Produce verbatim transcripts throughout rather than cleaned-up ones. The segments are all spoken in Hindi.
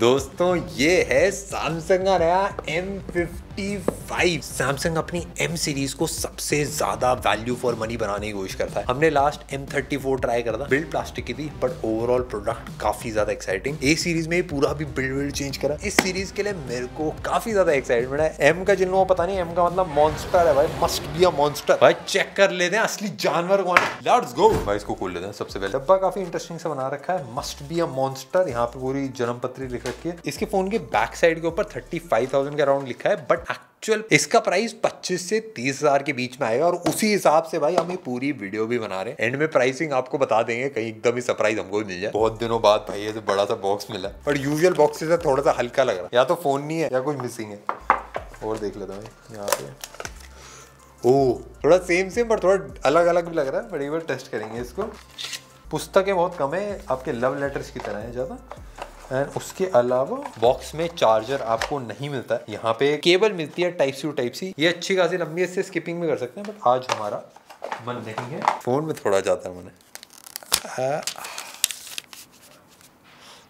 दोस्तों ये है सैमसंग का नया एम फिफ्टी फाइव। सैमसंग अपनी M सीरीज को सबसे ज्यादा वैल्यू फॉर मनी बनाने की कोशिश करता है। हमने last M thirty four try करा था, बिल्ड प्लास्टिक की थी बट ओवरऑल प्रोडक्ट काफी ज्यादा एक्साइटिंग। ए सीरीज में पूरा भी बिल्ड बिल्ड चेंज करा। इस सीरीज के लिए मेरे को काफी ज्यादा एक्साइटमेंट है। M का जिन लोगों को पता नहीं, M का मतलब मॉन्स्टर है भाई, मस्ट बी अ मॉन्स्टर। भाई चेक कर लेते हैं असली जानवर कौन है, लेट्स गो। भाई इसको खोल लेते हैं। सबसे पहले डब्बा काफी इंटरेस्टिंग से बना रखा है, मस्ट बी अ मॉन्स्टर। यहाँ पे पूरी जन्मपत्री लिख रखी है। इसके फोन के बैक साइड के ऊपर थर्टी फाइव थाउजेंड के अराउंड लिखा है बट इसका प्राइस पच्चीस से तीस हज़ार के बीच में आएगा और उसी हिसाब से भाई हम ये पूरी वीडियो भी बना रहे हैं। एंड में प्राइसिंग आपको बता देंगे, कहीं एकदम ही सरप्राइज हमको भी मिल जाए। बहुत दिनों बाद भाई ये तो बड़ा सा बॉक्स मिला पर यूजुअल बॉक्स से थोड़ा सा हल्का लग रहा है। या तो फोन नहीं है या कुछ मिसिंग है। और देख लेता हूँ यहाँ पे, ओह थोड़ा सेम सेम पर थोड़ा अलग अलग भी लग रहा है। बड़ी बार टेस्ट करेंगे इसको। पुस्तकें बहुत कम है, आपके लव लेटर्स की तरह है ज़्यादा। एंड उसके अलावा बॉक्स में चार्जर आपको नहीं मिलता है। यहाँ पे केबल मिलती है टाइप सी टाइप सी। ये अच्छी खासी लंबी है, इससे स्किपिंग भी कर सकते हैं बट आज हमारा मन नहीं है। फोन में थोड़ा जाता है मैंने।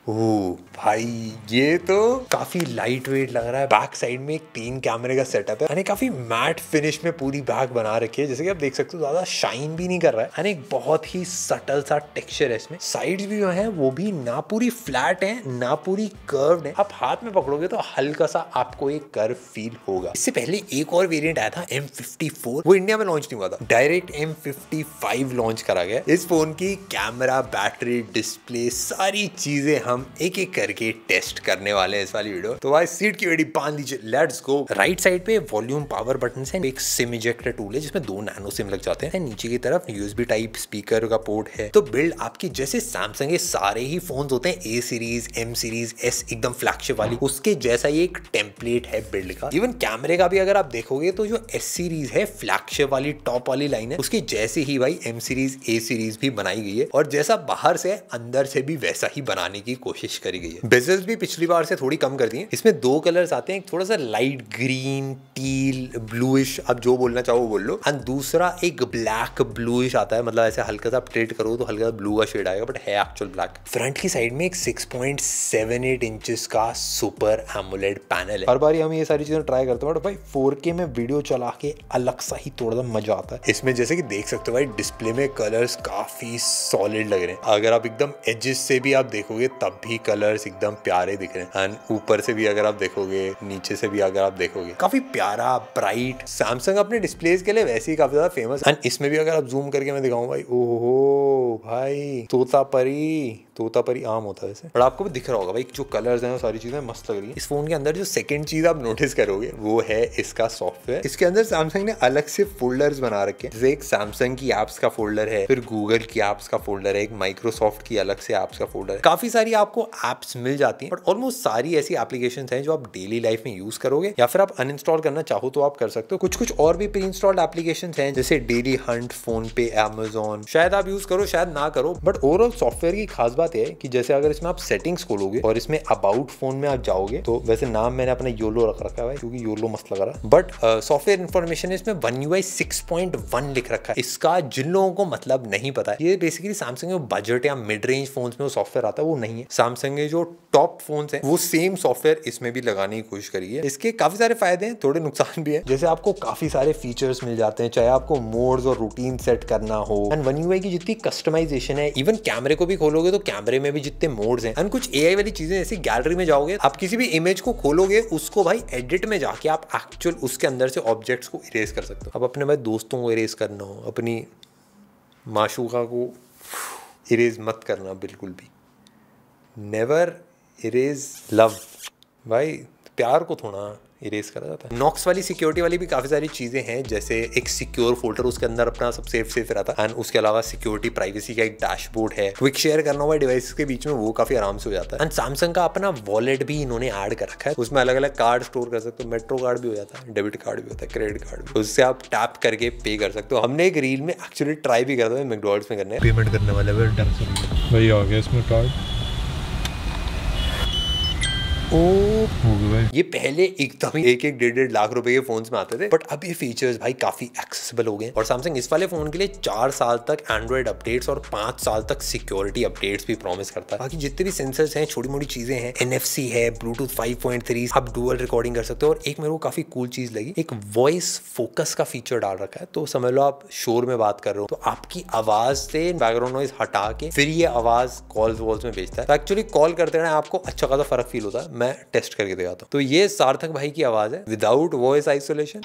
ओह भाई ये तो काफी लाइट वेट लग रहा है। बैक साइड में एक तीन कैमरे का सेटअप है। यानी काफी मैट फिनिश में पूरी बैक बना रखी है, जैसे कि आप देख सकते हो। ज्यादा शाइन भी नहीं कर रहा है, यानी एक बहुत ही सटल सा टेक्सचर है इसमें। साइड्स भी जो है वो भी ना पूरी फ्लैट है ना पूरी कर्व्ड है। आप हाथ में पकड़ोगे तो हल्का सा आपको एक कर्व फील होगा। इससे पहले एक और वेरियंट आया था एम फिफ्टी फोर, वो इंडिया में लॉन्च नहीं हुआ था, direct M fifty five launch करा गया। इस फोन की कैमरा, बैटरी, डिस्प्ले, सारी चीजें हम एक एक करके टेस्ट करने वाले हैं इस वाली वीडियो। तो भाई सीट की वेड़ी बांध लीजिए, लेट्स गो। राइट साइड पे वॉल्यूम पावर बटन है, एक सिम इजेक्टर टूल है जिसमें दो नैनो सिम लग जाते हैं। नीचे की तरफ यूएसबी टाइप स्पीकर का पोर्ट है। तो बिल्ड आपकी जैसे सैमसंग के सारे ही फोन्स होते हैं, A series, M series, S एकदम फ्लैगशिप वाली, उसके जैसा ही एक टेम्पलेट है बिल्ड का। इवन कैमरे का भी अगर आप देखोगे तो जो एस सीरीज है फ्लैगशिप वाली टॉप वाली लाइन है, उसके जैसे ही भाई एम सीरीज, ए सीरीज भी बनाई गई है और जैसा बाहर से अंदर से भी वैसा ही बनाने की कोशिश करी गई है। बेजल्स भी पिछली बार से थोड़ी कम कर दी है। इसमें दो कलर्स आते हैं, एक थोड़ा सा लाइट ग्रीन, टील, ब्लूइश, आप जो बोलना चाहो वो बोल लो। और दूसरा एक ब्लैक ब्लूइश आता है, मतलब ऐसे हल्का सा आप ट्रेड करो तो हल्का सा ब्लू का शेड आएगा बट है एक्चुअल ब्लैक। फ्रंट की साइड में एक six point seven eight inches का सुपर एमोलेड पैनल है। हर बार हम ये सारी चीजें ट्राई करते हैं बट भाई फोर के में वीडियो चला के अलग सा ही थोड़ा सा मजा आता है। इसमें जैसे कि देख सकते हो भाई डिस्प्ले में कलर्स काफी सॉलिड लग रहे हैं। अगर आप एकदम एजेस से भी आप देखोगे तब भी कलर्स एकदम प्यारे दिख रहे हैं। एंड ऊपर से भी अगर आप देखोगे, नीचे से भी अगर आप देखोगे, काफी प्यारा ब्राइट। सैमसंग अपने डिस्प्लेस के लिए वैसे ही काफी ज्यादा फेमस। एंड इसमें भी अगर आप जूम करके मैं दिखाऊं भाई, ओहो भाई तोतापरी, तोतापरी आम होता है वैसे बट आपको भी दिख रहा होगा भाई जो कलर्स हैं वो सारी चीजें मस्त लग रही है। इस फोन के अंदर जो सेकंड चीज आप नोटिस करोगे वो है इसका सॉफ्टवेयर। इसके अंदर सैमसंग ने अलग से फोल्डर्स बना रखे हैं, जैसे एक सैमसंग की एप्स का फोल्डर है, फिर गूगल की एप्स का फोल्डर है, एक माइक्रोसॉफ्ट की अलग से एप्स का फोल्डर है। काफी सारी आपको एप्स मिल जाती है बट ऑलमोस्ट सारी ऐसी एप्लीकेशंस हैं जो आप डेली लाइफ में यूज करोगे या फिर आप अनइंस्टॉल करना चाहो तो आप कर सकते हो। कुछ कुछ और भी प्री इंस्टॉल्ड एप्लीकेशंस हैं जैसे daily Hunt, PhonePe, Amazon, शायद आप यूज करो शायद ना करो। बट ओवरऑल सॉफ्टवेयर की खास बात है कि जैसे अगर इसमें आप सेटिंग्स खोलोगे और इसमें अबाउट फोन में आप जाओगे, तो वैसे नाम मैंने अपना योलो रख रखा है भाई क्योंकि योलो मस्त लग रहा है। बट सॉफ्टवेयर इन्फॉर्मेशन इसमें One UI six point one लिख रखा है। इसका जिन लोगों को मतलब नहीं पता, ये बेसिकली सैमसंग के बजट या मिड रेंज फोन्स में सॉफ्टवेयर आता है वो नहीं है। सैमसंग के जो टॉप फोन्स हैं वो सेम सॉफ्टवेयर इसमें भी लगाने की कोशिश करी है। इसके काफी सारे फायदे हैं, थोड़े नुकसान भी हैं। जैसे आपको काफी सारे फीचर्स मिल जाते हैं, चाहे आपको मोड्स और रूटीन सेट करना हो। एंड वन यूआई की जितनी कस्टमाइजेशन है, इवन कैमरे को भी खोलोगे तो कैमरे में भी जितने मोड्स हैं। एंड कुछ एआई वाली चीजें, जैसे गैलरी में जाओगे आप किसी भी इमेज को खोलोगे, उसको भाई एडिट में जाके आप एक्चुअल उसके अंदर से ऑब्जेक्ट्स को इरेज कर सकते हो। आप अपने भाई दोस्तों को इरेज करना हो, अपनी माशूका को इरेज मत करना बिल्कुल भी। नेवर इरेज लव भाई, प्यार को थोड़ा इरेज करा जाता है। नॉक्स वाली सिक्योरिटी वाली भी काफी सारी चीजें हैं, जैसे एक सिक्योर फोल्डर उसके अंदर अपना सब सेफ सेफ रहता है। एंड उसके अलावा सिक्योरिटी प्राइवेसी का एक डैशबोर्ड है, क्विक शेयर करना हुआ डिवाइस के बीच में वो काफी आराम से हो जाता है। एंड सैमसंग का अपना वॉलेट भी इन्होंने ऐड कर रखा है, उसमें अलग अलग कार्ड स्टोर कर सकते हो। मेट्रो कार्ड भी हो जाता है, डेबिट कार्ड भी होता है, क्रेडिट कार्ड भी, उससे आप टैप करके पे कर सकते हो। हमने एक रील में एक्चुअली ट्राई भी करता है मैकडोनल्ड्स में करने, पेमेंट करने वाले। ओ ये पहले एकदम एक एक डेढ़ डेढ़ लाख रुपए के फोन्स में आते थे, बट अब ये फीचर्स भाई काफी एक्सेसिबल हो गए और सैमसंग इस वाले फोन के लिए चार साल तक एंड्रॉइड अपडेट्स और पांच साल तक सिक्योरिटी अपडेट्स भी प्रॉमिस करता है। बाकी जितने भी सेंसर्स हैं, छोटी मोटी चीजें हैं, एनएफसी है, ब्लूटूथ फाइव पॉइंट थ्री, आप डुअल रिकॉर्डिंग कर सकते हो। और एक मेरे को काफी कूल चीज लगी, एक वॉइस फोकस का फीचर डाल रखा है, तो समझ लो आप शोर में बात कर रहे हो तो आपकी आवाज से बैकग्राउंड नॉइज हटा के फिर ये आवाज कॉल्स वॉल्स में भेजता है। एक्चुअली कॉल करते रहना आपको अच्छा खासा फर्क फील होता है, मैं टेस्ट करके दिखाता हूँ। तो ये सार्थक भाई की आवाज है विदाउट वॉइस आइसोलेशन।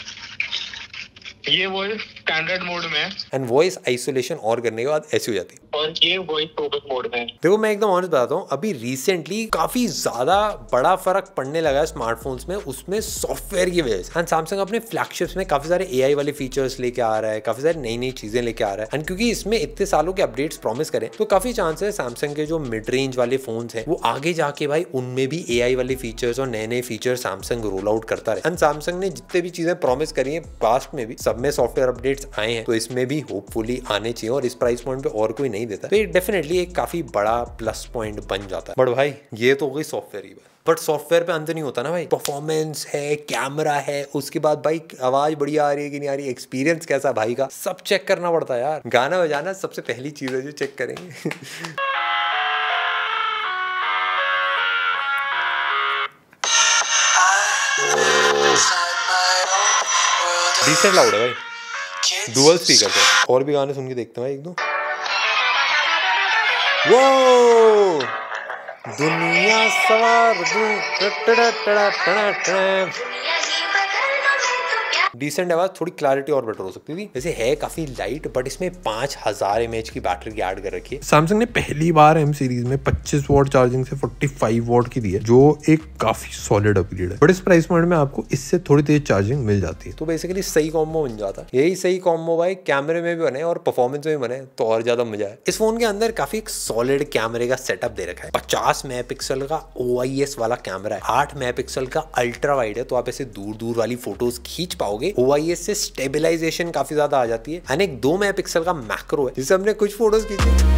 ये वॉइस स्टैंडर्ड मोड में है एंड वॉइस आइसोलेशन और करने के बाद ऐसी हो जाती है और ये वॉइस फोकस मोड में है। देखो मैं एकदम ऑनेस्ट बताता हूँ, अभी रिसेंटली काफी ज्यादा बड़ा फर्क पड़ने लगा है स्मार्टफोन्स में, उसमें सॉफ्टवेयर की वजह से। एंड सैमसंग अपने फ्लैगशिप्स में काफी सारे एआई वाले फीचर्स लेके आ रहा है, काफी सारी नई नई चीजें लेके आ रहा है। एंड क्योंकि इसमें इतने सालों के अपडेट्स प्रॉमिस करें तो काफी चांस है सैमसंग के जो मिड रेंज वाले फोन है वो आगे जाके भाई उनमें भी एआई वाले फीचर्स और नए नए फीचर सैमसंग रोल आउट करता रहे। एंड सैमसंग ने जितने भी चीजें प्रॉमिस करी है पास्ट में भी में सॉफ्टवेयर अपडेट्स आए हैं, तो इसमें भी होपफुली आने चाहिए और इस प्राइस पॉइंट पे और कोई नहीं देता, तो ये डेफिनेटली एक काफी बड़ा प्लस पॉइंट बन जाता है। बट भाई ये तो हो गई सॉफ्टवेयर की बात, बट सॉफ्टवेयर पे अंत नहीं होता ना भाई। परफॉर्मेंस है, कैमरा है, उसके बाद भाई आवाज बढ़िया आ रही है कि नहीं आ रही, एक्सपीरियंस कैसा भाई का, सब चेक करना पड़ता है यार। गाना बजाना सबसे पहली चीज है जो चेक करेंगे। डिसेंट लाउड है भाई, डुअल स्पीकर पे। और भी गाने सुन के देखते हैं भाई एक दो। वो दुनिया सवार डिसेंट आवाज, थोड़ी क्लैरिटी और बेटर हो सकती थी, वैसे है काफी लाइट, बट इसमें पांच हजार एम एच की बैटरी की ऐड कर रखी है। सैमसंग ने पहली बार एम सीरीज में पच्चीस वॉट चार्जिंग से पैंतालीस वॉट की दी है, जो एक काफी सॉलिड अपग्रेड है, बट इस प्राइस पॉइंट में आपको इससे थोड़ी तेज चार्जिंग मिल जाती है, तो बेसिकली सही कॉम्बो बन जाता है। यही सही कॉम्बो भाई कैमरे में भी बने और परफॉर्मेंस में भी बने, तो और ज्यादा मजा है। इस फोन के अंदर काफी एक सॉलिड कैमरे का सेटअप दे रखा है, पचास मेगा पिक्सल का ओ आई एस वाला कैमरा है, आठ मेगा पिक्सल का अल्ट्रा वाइड है, तो आप ऐसे दूर दूर वाली फोटोज खींच पाओगे। ओ आई एस से स्टेबलाइजेशन काफी ज्यादा आ जाती है। एंड एक दो मेगा पिक्सल का मैक्रो है जिससे हमने कुछ फोटोज खींची।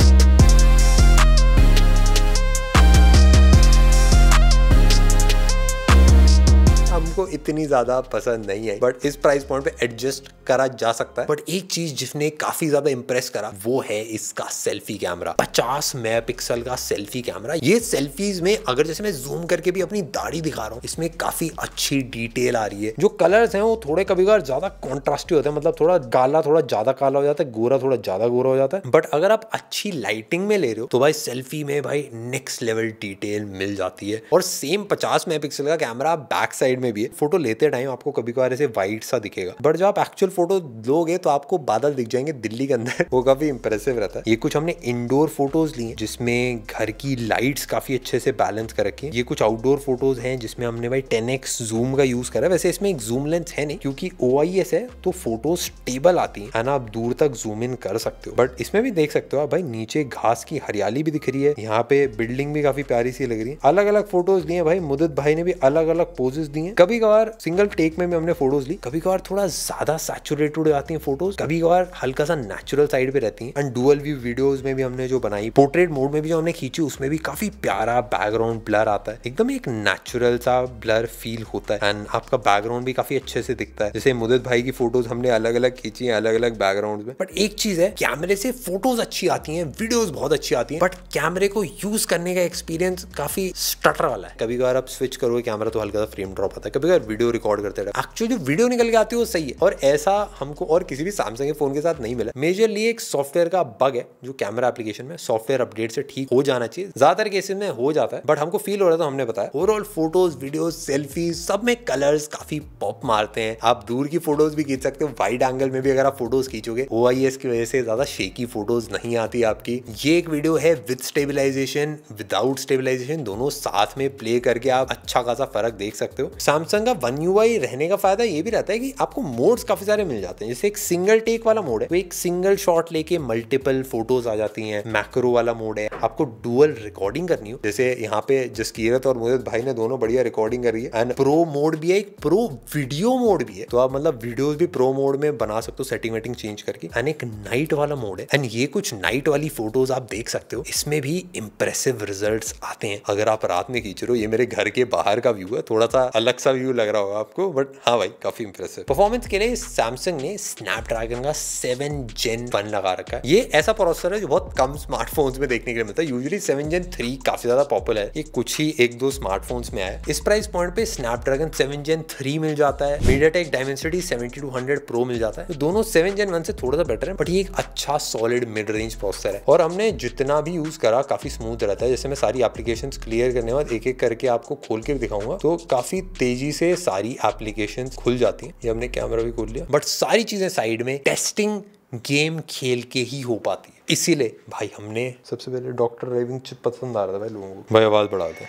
हमको इतनी ज्यादा पसंद नहीं है, बट इस प्राइस पॉइंट पे एडजस्ट करा जा सकता है। बट एक चीज जिसने काफी ज्यादा इंप्रेस करा वो है इसका सेल्फी कैमरा, पचास मेगा पिक्सल का सेल्फी कैमरा। ये सेल्फीज में अगर जैसे मैं जूम करके भी अपनी दाढ़ी दिखा रहा हूँ, इसमें काफी अच्छी डिटेल आ रही है। जो कलर्स हैं वो थोड़े कभी कभार ज्यादा कॉन्ट्रास्टी होते हैं, मतलब थोड़ा काला थोड़ा ज्यादा काला हो जाता है, गोरा थोड़ा ज्यादा गोरा हो जाता है, बट अगर आप अच्छी लाइटिंग में ले रहे हो तो भाई सेल्फी में भाई नेक्स्ट लेवल डिटेल मिल जाती है। और सेम पचास मेगा पिक्सल का कैमरा बैक साइड में भी है, फोटो लेते टाइम आपको कभी कभार ऐसे वाइट सा दिखेगा, बट जब आप एक्चुअल फोटो लोगे तो आपको बादल दिख जाएंगे दिल्ली के अंदर, वो काफी इंप्रेसिव रहता है। ये कुछ हमने इंडोर फोटोज ली हैं जिसमें घर की लाइट्स काफी अच्छे से बैलेंस कर रखी है। ये कुछ आउटडोर फोटोज हैं जिसमें हमने भाई टेन एक्स जूम का यूज करा है। वैसे इसमें एक जूम लेंस है नहीं, क्योंकि ओ आई एस है तो फोटो स्टेबल आती है ना, आप दूर तक जूम इन कर सकते हो। बट इसमें भी देख सकते हो आप भाई नीचे घास की हरियाली भी दिख रही है, यहाँ पे बिल्डिंग भी काफी प्यारी सी लग रही है। अलग अलग फोटोज ली है भाई, मुदित भाई ने भी अलग अलग पोजेस दी है। कभी कभार सिंगल टेक में भी हमने फोटोज ली, कभी कभार थोड़ा ज्यादा सैचुरेटेड हो जाती है फोटोज, कभी कभार हल्का सा नेचुरल साइड पे रहती है। एंड डुअल व्यू वीडियोस में भी हमने जो बनाई, पोर्ट्रेट मोड में भी जो हमने खींची, उसमें भी काफी प्यारा बैकग्राउंड ब्लर आता है, एकदम एक नेचुरल सा ब्लर फील होता है। एंड आपका बैकग्राउंड भी काफी अच्छे से दिखता है, जैसे मुदित भाई की फोटोज हमने अलग अलग खींची है अलग अलग बैकग्राउंड में। बट एक चीज है, कैमरे से फोटोज अच्छी आती है, वीडियोज बहुत अच्छी आती है, बट कैमरे को यूज करने का एक्सपीरियंस काफी स्टटर वाला है। कभी कभार आप स्विच करोगे कैमरा तो हल्का सा फ्रेम ड्रॉप आता है, कभी कभार वीडियो रिकॉर्ड करते रहे, एक्चुअली जो वीडियो निकल के आती है वो सही है, और ऐसा हमको और किसी भी सैमसंग के फोन के साथ नहीं मिला। मेजरली एक सॉफ्टवेयर का बग है जो कैमरा एप्लीकेशन में सॉफ्टवेयर अपडेट से ठीक हो जाना चाहिए, ज्यादातर केसेस में हो जाता है, बट हमको फील हो रहा था, हमने बताया। ओवरऑल फोटोज, वीडियोज, सेल्फीज सब में कलर्स काफी पॉप मारते हैं, आप दूर की फोटोज भी खींच सकते हो, वाइड एंगल में भी अगर आप फोटोज खींचोगे ओ आई एस की वजह से ज्यादा शेकी फोटोज नहीं आती आपकी। ये एक वीडियो है विद स्टेबिलाईजेशन विदाउट स्टेबिलाईजेशन, दोनों साथ में प्ले करके आप अच्छा खासा फर्क देख सकते हो। सैमसंग सैमसंग का वन यूआई रहने का फायदा ये भी रहता है कि आपको मोड्स काफी सारे मिल जाते हैं। जैसे एक सिंगल टेक वाला मोड है, तो एक सिंगल शॉट लेके मल्टीपल फोटोज आ जाती हैं। मैक्रो वाला मोड है, आपको डुअल रिकॉर्डिंग करनी हो, जैसे यहाँ पे जसकीरत और मुजद भाई ने दोनों बढ़िया रिकॉर्डिंग करी है। एंड प्रो मोड भी है, एक प्रो वीडियो मोड भी है, तो आप मतलब वीडियोज भी प्रो मोड में बना सकते हो सेटिंग वेटिंग चेंज करके। एंड एक नाइट वाला मोड है, एंड ये कुछ नाइट वाली फोटोज आप देख सकते हो, इसमें भी इंप्रेसिव रिजल्ट्स आते हैं अगर आप रात में खींच रहे हो। ये मेरे घर के बाहर का व्यू है, थोड़ा सा अलग सा व्यू लग रहा होगा आपको, बट हाँ भाई काफी इंप्रेसिव। परफॉर्मेंस के लिए सैमसंग ने स्नैपड्रैगन का सेवन जेन वन लगा रखा है। ये ऐसा प्रोसेसर है जो बहुत कम स्मार्टफोन्स में देखने के लिए मिलता है। यूजुअली सेवन जेन थ्री काफी ज्यादा पॉपुलर है, ये कुछ ही एक दो स्मार्टफोन्स में आया है। इस प्राइस पॉइंट पे स्नैपड्रैगन सेवन जेन थ्री मिल जाता है, MediaTek Dimensity seven two hundred pro मिल जाता है, तो दोनों सेवन जेन वन से थोड़ा सा बेटर है, बट ये एक अच्छा सॉलिड मिड रेंज प्रोसेसर है। और हमने जितना भी यूज करा काफी स्मूथ रहता है। जैसे मैं सारी एप्लीकेशंस क्लियर करने के बाद एक एक करके आपको खोल के दिखाऊंगा, तो काफी तेजी से सारी एप्लीकेशंस खुल जाती हैं। ये हमने कैमरा भी खोल लिया, बट सारी चीजें साइड में टेस्टिंग गेम खेल के ही हो पाती है, इसीलिए भाई हमने सबसे पहले डॉक्टर ड्राइविंग पसंद आ रहा था भाई लोगों को। भाई आवाज बढ़ा दे,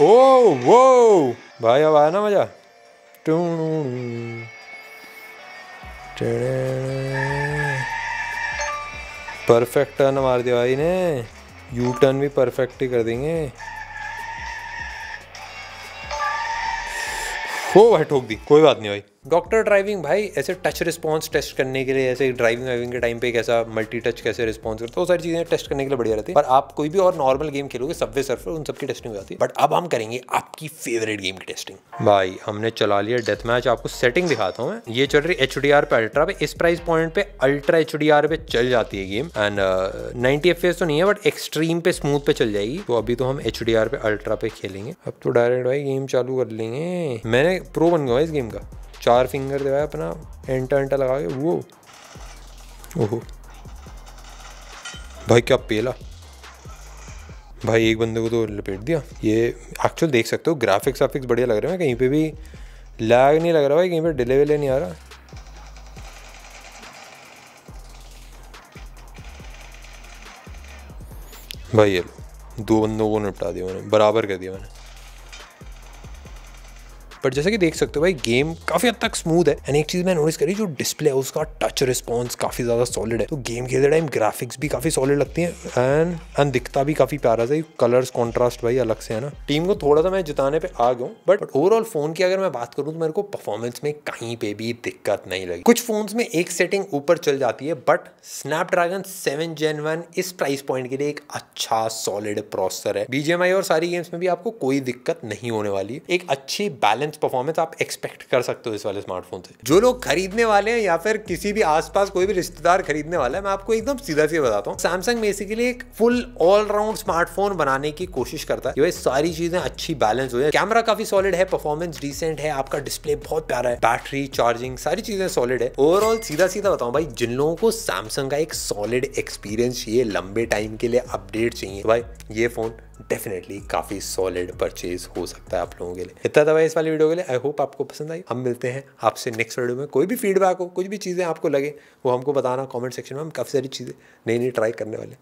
ओ वो भाई अब आया ना मजा। परफेक्ट टर्न मार दिया भाई ने, यू टर्न भी परफेक्ट ही कर देंगे। हो भाई ठोक दी, कोई बात नहीं भाई। डॉक्टर ड्राइविंग भाई ऐसे टच रिस्पांस टेस्ट करने के लिए, ऐसे ड्राइविंग वाइविंग के टाइम पे कैसा मल्टी टच कैसे रिस्पांस करता है, वो सारी चीजें टेस्ट करने के लिए बढ़िया रहती है। पर आप कोई भी और नॉर्मल गेम खेलोगे, सबवे सर्फर उन सबकी टेस्टिंग हो जाती है, बट अब हम करेंगे आपकी फेवरेट गेम की टेस्टिंग। भाई हमने चला लिया डेथ मैच, आपको सेटिंग दिखाता हूँ मैं। ये चल रही एच डी आर पे अल्ट्रा पे, इस प्राइस पॉइंट पे अल्ट्रा एच डी आर पे चल जाती है गेम। And ninety F P S तो नहीं है, बट एक्सट्रीम पे स्मूथ पे चल जाएगी, तो अभी तो हम एच डी आर पे अल्ट्रा पे खेलेंगे। अब तो डायरेक्ट भाई गेम चालू कर लेंगे। मैंने प्रो बन गया इस गेम का, चार फिंगर दिवाया अपना, एंटा एंटा लगा के। वो ओहो भाई क्या पेला भाई, एक बंदे को तो लपेट दिया। ये एक्चुअल देख सकते हो ग्राफिक्स वाफिक्स बढ़िया लग रहे हैं, कहीं पे भी लैग नहीं लग रहा भाई, कहीं पे डिले विले नहीं आ रहा। भाई ये दो बंदों को निपटा दिया मैंने, बराबर कर दिया मैंने। बट जैसे कि देख सकते हो भाई गेम काफी हद तक स्मूथ है। एंड एक चीज मैंने नोटिस करी, जो डिस्प्ले है उसका टच रिस्पांस काफी ज्यादा सॉलिड है, तो गेम खेलते टाइम ग्राफिक्स भी काफी सॉलिड लगती है। एंड एंड दिखता भी काफी प्यारा सा, कलर्स कॉन्ट्रास्ट भाई अलग से है ना। टीम को थोड़ा सा मैं जिताने पे आ गया हूँ, बट ओवरऑल फोन की अगर मैं बात करूँ तो मेरे को परफॉर्मेंस में कहीं पे भी दिक्कत नहीं लगी। कुछ फोन में एक सेटिंग ऊपर चल जाती है, but Snapdragon seven Gen one इस प्राइस पॉइंट के लिए एक अच्छा सॉलिड प्रोसेसर है। बीजीएमआई और सारी गेम्स में भी आपको कोई दिक्कत नहीं होने वाली है। एक अच्छी बैलेंस परफॉर्मेंस आप एक्सपेक्ट कर सकते हो इस वाले स्मार्टफोन से। जो लोग खरीदने वाले हैं या फिर किसी भी आसपास कोई भी रिश्तेदार खरीदने वाला है, मैं आपको एकदम सीधा सीधा बताता हूँ, सैमसंग बेसिकली एक फुल ऑलराउंड स्मार्टफोन बनाने की कोशिश करता है। सारी चीजें अच्छी बैलेंस हो जाए, कैमरा काफी सॉलिड है, परफॉर्मेंस डिसेंट है, आपका डिस्प्ले बहुत प्यारा है, बैटरी चार्जिंग सारी चीजें सॉलिड है। ओवरऑल सीधा सीधा बताऊं भाई, जिन लोगों को सैमसंग का एक सॉलिड एक्सपीरियंस चाहिए, लंबे टाइम के लिए अपडेट चाहिए, भाई ये फोन डेफिनेटली काफी सॉलिड परचेज हो सकता है आप लोगों के लिए। इतना था भाई इस वाली वीडियो के लिए, आई होप आपको पसंद आई। हम मिलते हैं आपसे नेक्स्ट वीडियो में। कोई भी फीडबैक हो, कुछ भी चीज़ें आपको लगे, वो हमको बताना कमेंट सेक्शन में, हम काफ़ी सारी चीज़ें नई नई ट्राई करने वाले।